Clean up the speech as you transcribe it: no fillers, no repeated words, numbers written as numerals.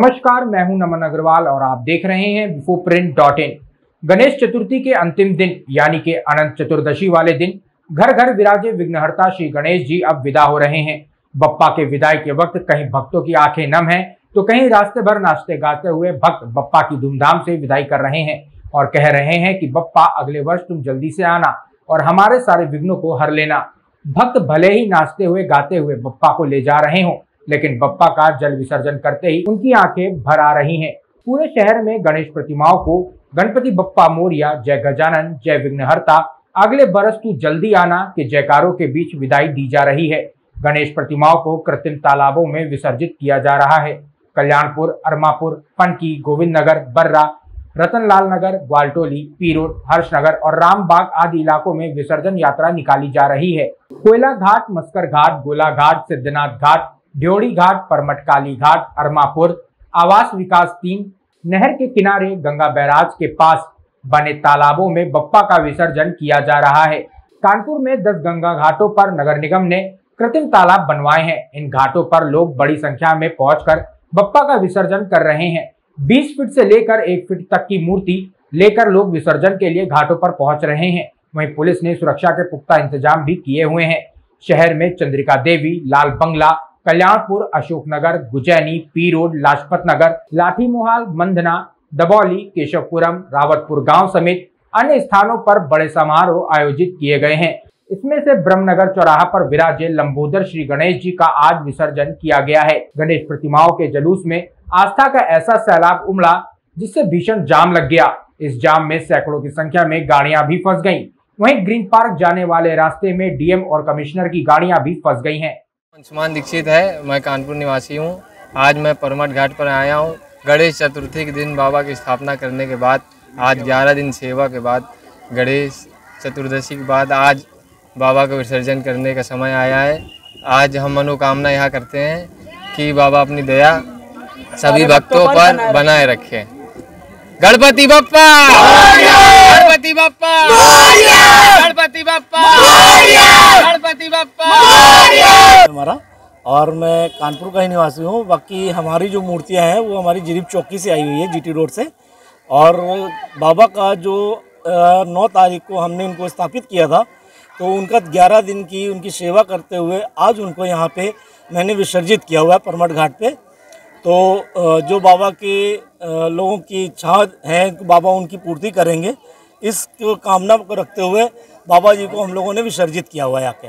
नमस्कार, मैं हूं नमन अग्रवाल और आप देख रहे हैं beforeprint.in। गणेश चतुर्थी के अंतिम दिन यानी कि अनंत चतुर्दशी वाले दिन घर घर विराजे विघ्नहर्ता श्री गणेश जी अब विदा हो रहे हैं। बप्पा के विदाई के वक्त कहीं भक्तों की आंखें नम हैं तो कहीं रास्ते भर नाचते गाते हुए भक्त बप्पा की धूमधाम से विदाई कर रहे हैं और कह रहे हैं कि बप्पा अगले वर्ष तुम जल्दी से आना और हमारे सारे विघ्नों को हर लेना। भक्त भले ही नाचते हुए गाते हुए बप्पा को ले जा रहे हों, लेकिन बप्पा का जल विसर्जन करते ही उनकी आंखें भर आ रही हैं। पूरे शहर में गणेश प्रतिमाओं को गणपति बप्पा मोरिया, जय गजानन, जय विघ्नहर्ता, अगले बरस तू जल्दी आना के जयकारों के बीच विदाई दी जा रही है। गणेश प्रतिमाओं को कृत्रिम तालाबों में विसर्जित किया जा रहा है। कल्याणपुर, अरमापुर, पनकी, गोविंद नगर, बर्रा, रतनलाल नगर, ग्वालटोली, पीरोड, हर्षनगर और रामबाग आदि इलाकों में विसर्जन यात्रा निकाली जा रही है। कोयला घाट, मस्कर घाट, गोला घाट, सिद्धनाथ घाट, ड्योड़ी घाट, परमटकाली घाट, अरमापुर, आवास विकास 3, नहर के किनारे गंगा बैराज के पास बने तालाबों में बप्पा का विसर्जन किया जा रहा है। कानपुर में 10 गंगा घाटों पर नगर निगम ने कृत्रिम तालाब बनवाए हैं। इन घाटों पर लोग बड़ी संख्या में पहुंचकर बप्पा का विसर्जन कर रहे हैं। 20 फीट से लेकर 1 फीट तक की मूर्ति लेकर लोग विसर्जन के लिए घाटों पर पहुंच रहे हैं। वहीं पुलिस ने सुरक्षा के पुख्ता इंतजाम भी किए हुए हैं। शहर में चंद्रिका देवी, लाल बंगला, कल्याणपुर, अशोकनगर, गुजैनी, पी रोड, लाजपत नगर, लाठीमोहाल, मंधना, दबौली, केशवपुरम, रावतपुर गांव समेत अन्य स्थानों पर बड़े समारोह आयोजित किए गए हैं। इसमें से ब्रह्मनगर चौराहा पर विराजे लंबोदर श्री गणेश जी का आज विसर्जन किया गया है। गणेश प्रतिमाओं के जुलूस में आस्था का ऐसा सैलाब उमड़ा जिससे भीषण जाम लग गया। इस जाम में सैकड़ों की संख्या में गाड़ियां भी फंस गयी। वहीं ग्रीन पार्क जाने वाले रास्ते में डीएम और कमिश्नर की गाड़ियां भी फंस गयी है। सुमान दीक्षित है, मैं कानपुर निवासी हूँ। आज मैं परमट घाट पर आया हूँ। गणेश चतुर्थी के दिन बाबा की स्थापना करने के बाद आज 11 दिन सेवा के बाद गणेश चतुर्दशी के बाद आज बाबा का विसर्जन करने का समय आया है। आज हम मनोकामना यहाँ करते हैं कि बाबा अपनी दया सभी भक्तों पर बनाए रखें। गणपति बप्पा, गणपति बप्पा, गणपति बप्पा, गणपति बप्पा। हमारा और मैं कानपुर का ही निवासी हूँ। बाकी हमारी जो मूर्तियाँ हैं वो हमारी जरीब चौकी से आई हुई है, जीटी रोड से। और बाबा का जो 9 तारीख को हमने उनको स्थापित किया था तो उनका 11 दिन की उनकी सेवा करते हुए आज उनको यहाँ पे मैंने विसर्जित किया हुआ है परमट घाट पे। तो जो बाबा के लोगों की इच्छा है बाबा उनकी पूर्ति करेंगे, इस कामना को रखते हुए बाबा जी को हम लोगों ने विसर्जित किया हुआ है। आके